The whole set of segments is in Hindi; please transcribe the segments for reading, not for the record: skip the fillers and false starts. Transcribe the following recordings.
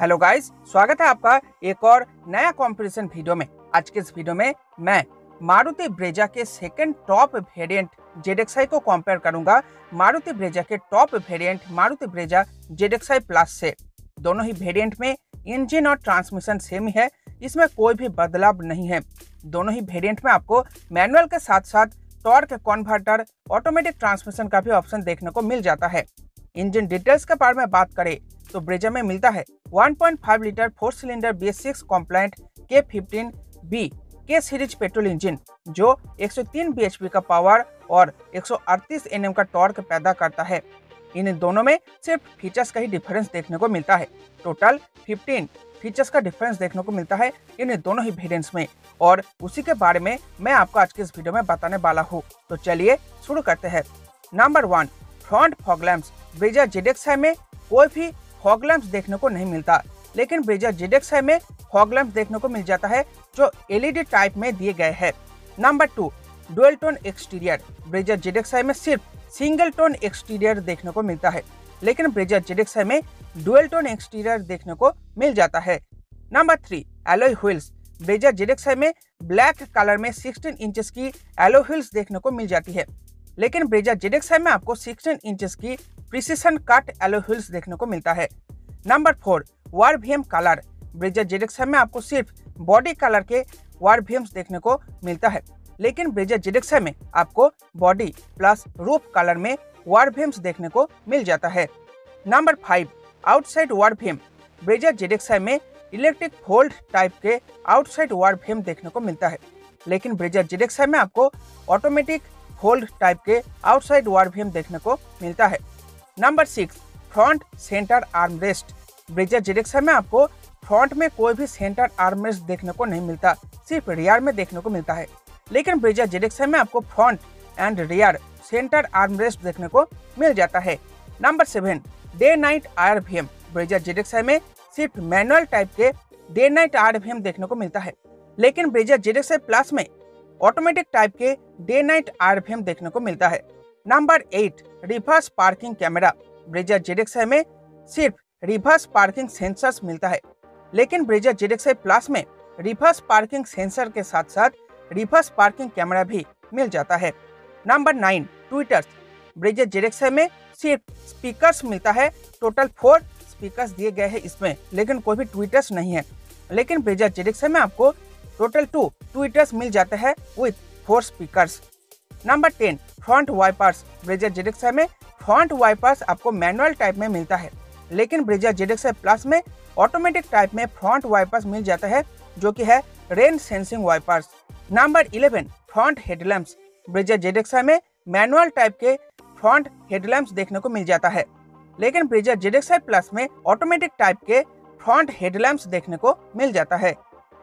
हेलो गाइस, स्वागत है आपका एक और नया कंपटीशन वीडियो में। आज के इस वीडियो में मैं मारुति ब्रेजा के सेकंड टॉप वेरिएंट ZXi को कंपेयर करूंगा मारुति ब्रेजा के top variant Maruti Brezza ZXi plus से। दोनों ही वेरिएंट में इंजन और ट्रांसमिशन सेम ही है, इसमें कोई भी बदलाव नहीं है। दोनों ही वेरिएंट में आपको मैनुअल के साथ साथ टॉर्क कन्वर्टर, ऑटोमेटिक ट्रांसमिशन का भी ऑप्शन देखने को मिल जाता है। इंजन डिटेल्स के बारे में बात करें तो ब्रेजा में मिलता है 1.5 लीटर 4 सिलेंडर BS6 कॉम्प्लायंट K15B के सीरीज पेट्रोल इंजन, जो 103 bhp का पावर और 138 Nm का टॉर्क पैदा करता है। इन दोनों में सिर्फ फीचर्स का ही डिफरेंस देखने को मिलता है। टोटल 15 फीचर्स का डिफरेंस देखने को मिलता है इन दोनों ही वेरिएंट्स में, और उसी के बारे में मैं आपको आज के इस वीडियो में बताने वाला हूँ। तो चलिए शुरू करते हैं। Number 1, front fog lamps. Brezza ZXi में कोई भी फॉग लैंप्स देखने को नहीं मिलता, लेकिन ब्रेजा ZXi में फॉग लैंप्स देखने को मिल जाता है जो LED टाइप में दिए गए हैं। Number 2, dual tone exterior. Brezza ZXi में सिर्फ सिंगल टोन एक्सटीरियर देखने को मिलता है, लेकिन ब्रेजा ZXi में डुअल टोन एक्सटीरियर देखने को मिल जाता है। Number 3, alloy wheels. Brezza ZXi में ब्लैक कलर में 16 इंचेस की एलॉय व्हील्स देखने को मिल जाती है, लेकिन ब्रेजा ZXi में आपको 16 इंचेस की प्रिसिशन कट एलॉय व्हील्स देखने को मिलता है। Number 4, ORVM colour. Brezza ZXi में आपको सिर्फ बॉडी कलर के वारबीएम्स देखने को मिलता है, लेकिन ब्रेजा ZXi में आपको बॉडी प्लस रूफ कलर में वारबीएम्स देखने को मिल जाता है। Number 5, outside ORVM. Brezza ZXi में इलेक्ट्रिक फोल्ड टाइप के आउटसाइड वारबीएम देखने को मिलता है, लेकिन ब्रेजा ZXi में आपको ऑटोमेटिक फोल्ड टाइप के आउटसाइड वारबीएम देखने को मिलता है। Number 6, front centre armrest. Brezza ZXi में आपको फ्रंट में कोई भी सेंटर आर्मरेस्ट देखने को नहीं मिलता, सिर्फ रियर में देखने को मिलता है, लेकिन ब्रेजा ZXi में आपको front and rear centre armrest देखने को मिल जाता है। Number 7, day night RVM. Brezza ZXi में सिर्फ मैनुअल टाइप के डे नाइट आरबीएम देखने को मिलता है, लेकिन ब्रेजा ZXi प्लस में ऑटोमेटिक टाइप के डे नाइट आरबीएम देखने को मिलता है। Number 8, reverse parking camera. Brezza ZXi में सिर्फ रिवर्स पार्किंग सेंसर्स मिलता है, लेकिन ब्रेजा ZXi प्लस में रिवर्स पार्किंग सेंसर के साथ साथ रिवर्स पार्किंग कैमरा भी मिल जाता है। Number 9, Twitters. ब्रेजा ZXi में सिर्फ स्पीकर्स मिलता है, टोटल 4 स्पीकर्स दिए गए हैं इसमें, लेकिन कोई भी ट्विटर्स नहीं है, लेकिन ब्रेजा ZXi में आपको टोटल 2 ट्विटर्स मिल जाते हैं with 4 speakers. Number 10, front wipers. Brezza ZXi में फ्रंट वाइपर्स आपको मैनुअल टाइप में मिलता है, लेकिन ब्रेजा ZXi प्लस में ऑटोमेटिक टाइप में फ्रंट वाइपर्स मिल जाता है, जो कि है rain sensing wipers. Number 11, front headlamps. Brezza ZXi में मैनुअल टाइप के फ्रंट हेडलैम्प्स देखने को मिल जाता है, लेकिन ब्रेजा ZXi प्लस में ऑटोमेटिक टाइप के फ्रंट हेडलैम्प्स देखने को मिल जाता है।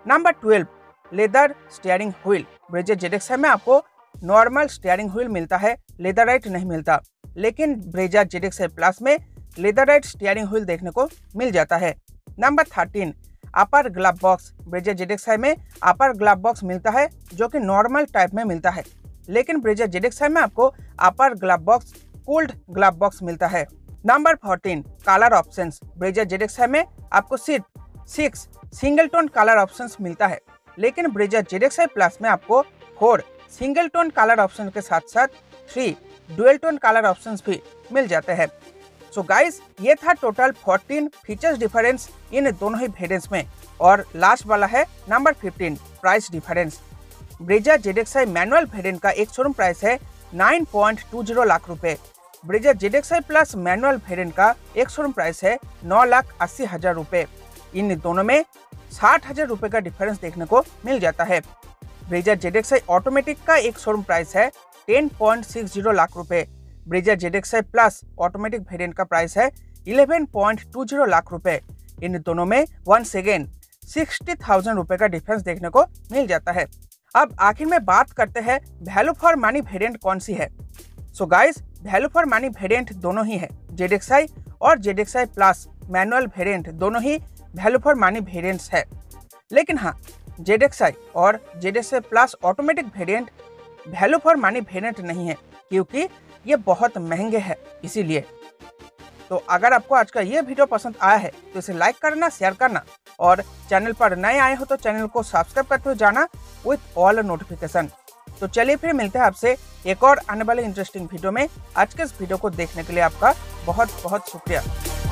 Number 12, leather steering wheel. Brezza ZXi में आपको नॉर्मल स्टीयरिंग व्हील मिलता है, लेदर राइट नहीं मिलता, लेकिन ब्रेजा ZXi प्लस में लेदर राइट स्टीयरिंग व्हील देखने को मिल जाता है। Number 13, upper glove box. Brezza ZXi में अपर ग्लव बॉक्स मिलता है, जो कि नॉर्मल टाइप में मिलता है, लेकिन ब्रेजा ZXi में आपको upper glove box cooled glove box मिलता है। Number 14, colour options. Brezza ZXi में आपको सिर्फ 6 सिंगल टोन कलर ऑप्शंस मिलता है, लेकिन ब्रेजा ZXi प्लस में आपको 4 सिंगल टोन कलर ऑप्शन के साथ साथ 3 डुअल टोन कलर ऑप्शंस भी मिल जाते हैं। सो गाइस, ये था टोटल 14 फीचर्स डिफरेंस इन दोनों ही वेरिएंट्स में। और लास्ट वाला है number 15, price difference. Brezza ZXi manual variant का एक शोरूम प्राइस है 9.20 लाख रुपए। Brezza ZXi plus manual variant का एक शोरूम प्राइस है 9,80,000 रुपए। इन दोनों में 60,000 रुपए का डिफरेंस देखने को मिल जाता है। ब्रेजा ZXi ऑटोमेटिक का एक शोरूम प्राइस है 10.60 लाख रुपए। Brezza ZXi plus automatic variant का प्राइस है 11.20 लाख रुपए। इन दोनों में वंस अगेन 60,000 रुपए का डिफरेंस देखने को मिल जाता है। अब आखिर में बात करते हैं वैल्यू फॉर मनी वेरिएंट कौन सी है। So guys, value for money variant दोनों ही है। ZXi और ZXi प्लस मैनुअल वेरिएंट दोनों ही वैल्यू फॉर मनी वेरिएंट्स है, लेकिन हाँ, ZXi और ZXi plus automatic variant value for money variant नहीं है, क्योंकि ये बहुत महंगे हैं, इसीलिए। तो अगर आपको आज का ये वीडियो पसंद आया है तो इसे लाइक करना, शेयर करना और चैनल पर नए आए हो तो चैनल को सब्सक्राइब करते हुए जाना विथ ऑल नोटिफिकेशन। तो चलिए फिर मिलते हैं आपसे एक और आने वाले इंटरेस्टिंग वीडियो में। आज के इस वीडियो को देखने के लिए आपका बहुत बहुत शुक्रिया।